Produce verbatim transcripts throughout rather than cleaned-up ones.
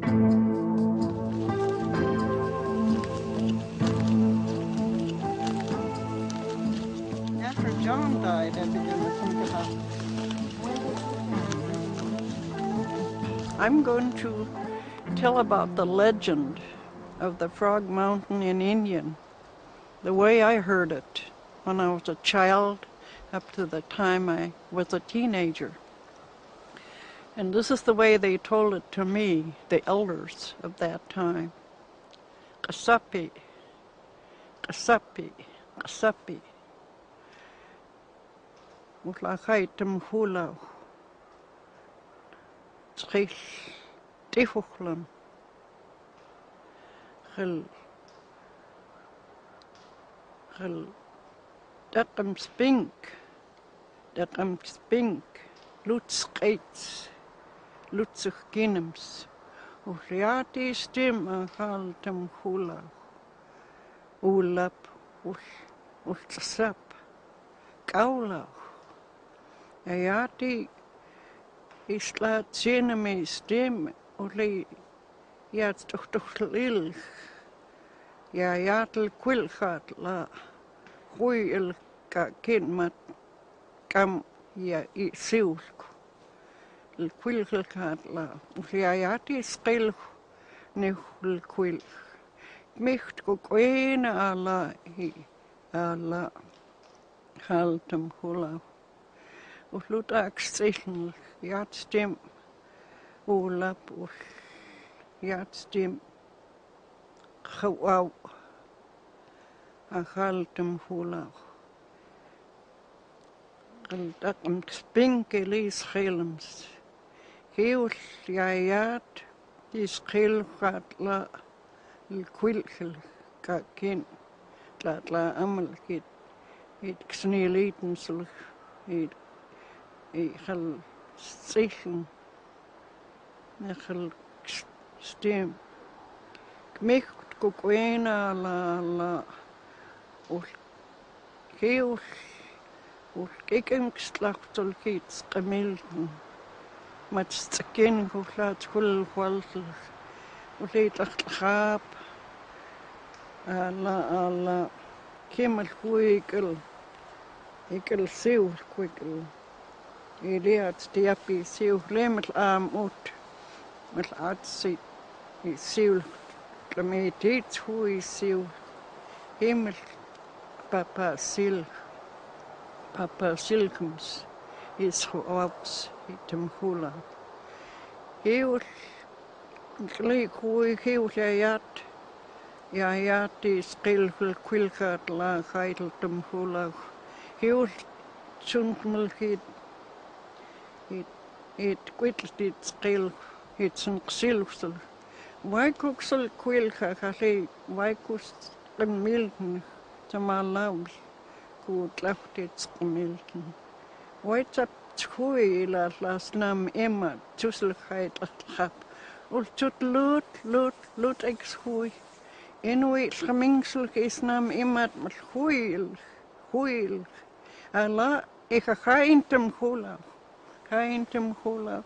After John died, I began to think about. I'm going to tell about the legend of the Frog Mountain in Indian, the way I heard it when I was a child up to the time I was a teenager. And this is the way they told it to me, the elders of that time. Kasapi, Kasapi, Kasapi. Mutlakay Temhula. Tshil Tihuchlan. Gil. Gil. Dakam Spink. Dakam Spink. Lutskates. Lutsuchkinems, Uriati stim a haltem hula, Ulap, Ulsap, Kaula, Ayati Islat cinemi stim, Uli Yatstuchtlil, Yayatl quilhat la, Huil kakinmat, Kam ya isilk. الكويل كاتلا وخياتي سقيل نهول كويل ميخت كوين على هي على خالتم هلا وفلوت أكسيل ياتستم ولاب وياتستم خواو خالتم هلا الدقم سبينكلي سخيلمس Heus jajat iskilhatla ilquilhil kakin tlatla amalkit it xnilitensul it ihal sichen nechal stem gmicht kukwena la la ul heus ul kekenxtlachtul kits gemilden Much skin who flat full walls, late at hap, a la a la, came a quickle, eagle seal quickle. Idiot, the happy seal, limit arm out, but at sea, he seal, the mate eats who is seal, him, papa seal, papa silkums, his hops. Temhula. He was like who he was ayat, ayat is skillful quilkat la idle temhula. He was sunmilkit. It it quitted its skill, it's an silfsel. Why cooksel quilka has why could the milton to my love could left its milton? Why up? Thui las las nam emma tuselheit hab ul tut lut lut lut ex hui enui schmingsel is nam emma huil huil ala ich haintem hula haintem hula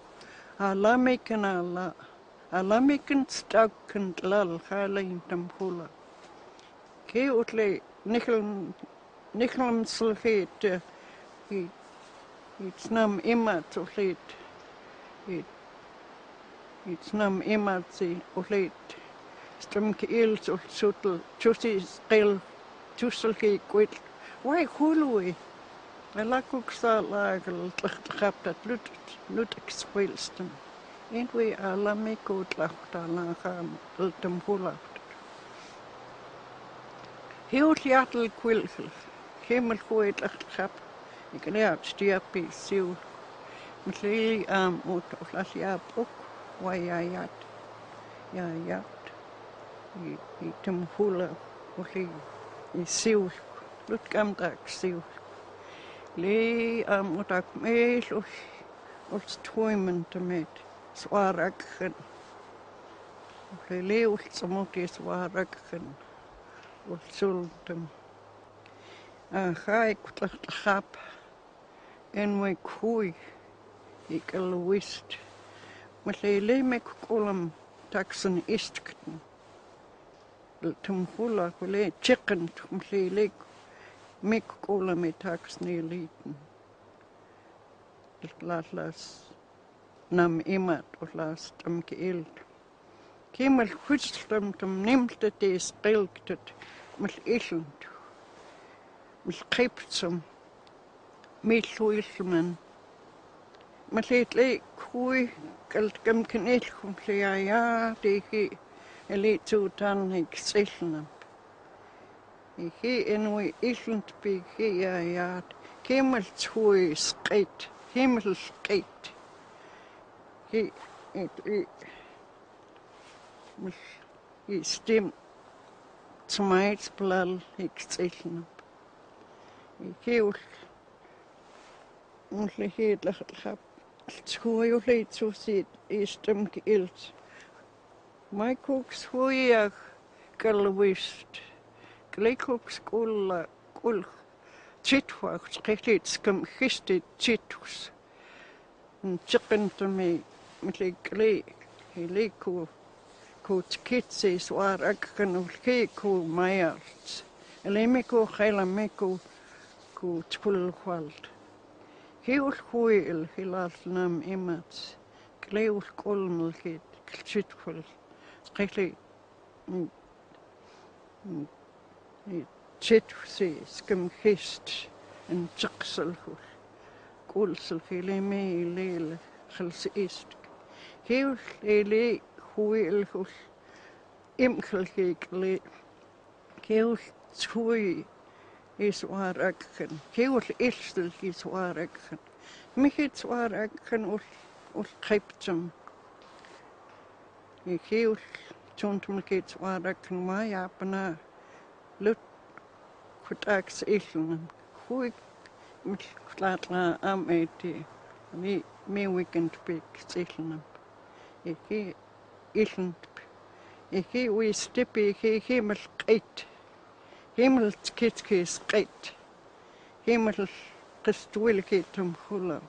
ala meken ala ala meken stakkend lal haintem hula ke utle nichel nichelm sulfate It's nam immer zu late. It, it's nam immer zu late. Stumke ill zu zuttel, zusi still, zuselke quit. Why hulu? I like uksa lagel, lachtrap that lut, lut exquilstum. And we are lamiko tlachta lacham, ultum hulacht. Hiut jattel quilchel, himmel huet lachtrap. Ik leer stiapi siu, mtli am ut oflasiap ok, wajajat, jajat, I tem hula, ofli, I siu, lutkam tak siu, le am utak mees of, of toimen te met, zwaarakken, ofli le of samuti zwaarakken, of zultem, a gaik tachap. En we kooi, ik al wist. Maar ze leek me kolom, تاكسن إشتكن تمخولا كولي تشقن تمخلي ليك ميك كولا مي تاكسني ليتن الكلاس نام إيمات ولاس تمكيلت كيما الخشتم تمنمت تيسقلتت ملإشنت ملقيبتسم ميتلو إشمن مليت ليك خوي قلت كم كنيتكم ليايا تيكي اللي توتان هيك سيشنب هي إنوي إشنت بيكي يايا كيما التوي سقيت كيما السقيت هي هي مش يستم تمايت بلال هيك سيشنب هي مثل هيد لخد الخب تخوي وليد سوسيد يستم كيلت ما يكوكس خوياك كالويست كليكوكس كل كل تشتوى تقيتيت سكم خشتيت تشتوس نتشقنتمي مثل كلي هليكو كو تكيتسي سوار أككن ولكيكو مايارت الميكو خيلا ميكو كو تكل خوالت كيو الخوي الخلاص نام إمات كليو الكل ملكيت كلشيت كل قيلي تشيت سي سكم خيست نتقص الخول كل سلفيلي مي ليل خلص إيستك كيو ليلي خوي الخول إم خلكيك لي كيو تخوي يسوار أكثر كيو الإشتل يسوار أكثر ميكي تسوار أكثر والقيبتم كيو تونت ميكي تسوار أكثر ما يعبنا لوت كتاكس إشلنا خوي متلاتنا أم أيتي مي مي ويكند بيك إشلنا كي إشلنا كي ويستبي كي كي ملقيت هيمل تكيت كيس قيت هيمل قستويل كيتم خلا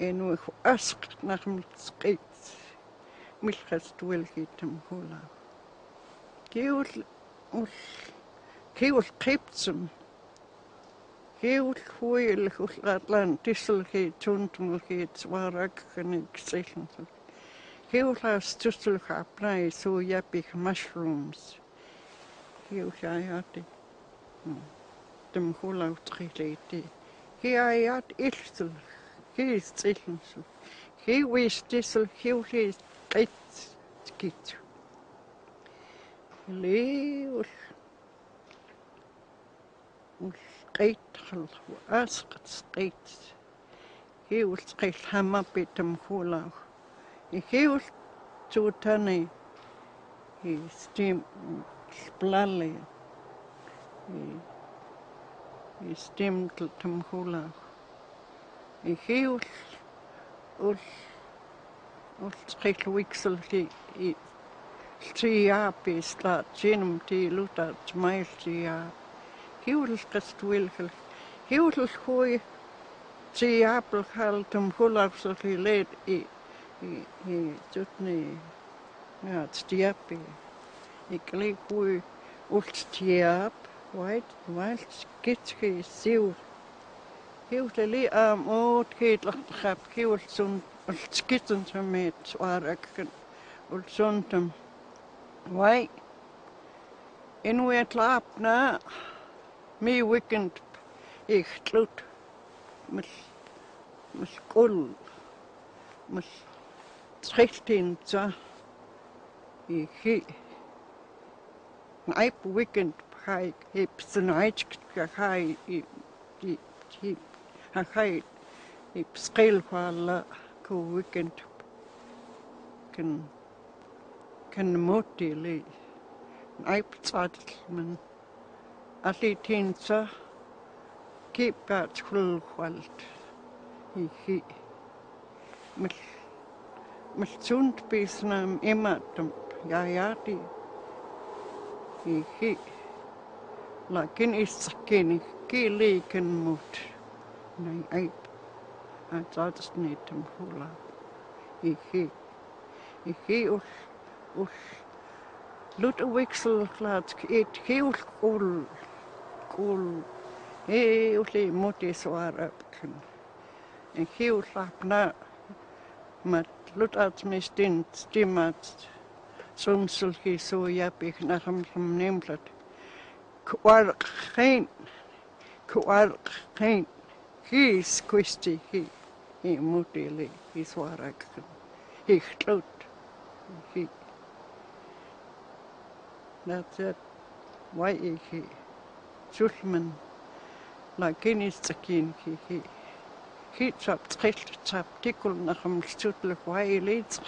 إنه أسق نخمل تقيت مش قستويل كيتم خلا كيو كيو قيبتم كيو خوي الخلطان تسل كيتون تملكيت سوارك كنك سيشن كيو لاس تسل كابناي سو يابيك mushrooms كيو شاياتي تمخولا وتخيليتي كي عيات إشتل كي إشتل كي ويشتسل كي ويشتقيت تكيت لي وش وشقيت خلص وأسقط سقيت كي وشقيت حما بي تمخولا كي وشتوتاني يستيم Splally, he stemmed them hula. He was, was, was quite wixel. He, three apples that Jim T. Luther smiled. He was just wilful. He was who three apples held them hula so he led. He, he, he just ne, not three apples. Ik leek hoe het jaap, wat wat kitje ziel. Heel de lee arm oud gaat lacht heb heel zo'n skitten te met zwaar ik en zo'n tem. Wij in hoe het laapt na mee weekend ik sluit met met school met zestien jaar ik. I've weekend high hips and high high hip high hip scale while go weekend can can motivate. I've started man at the tensa keep that full halt. He he. Mich mich zund bis nam immer dem ja ja die. He, lakin is kini kili kan mut. Nay ay, at atas nitam hula. He, he, us Ludwixel lads eat heel cool cool heelly muddy swarapkin and heel lapna mat lutats mistin stimats sumsulki so yapik naham from namelet kwal kain kwal kain he squisty he he muddy he swarakin he clout he. That's it. Why is he? Children, like any skin, he he. He chopped, chopped, chopped, tickled, and I'm still like why he leads.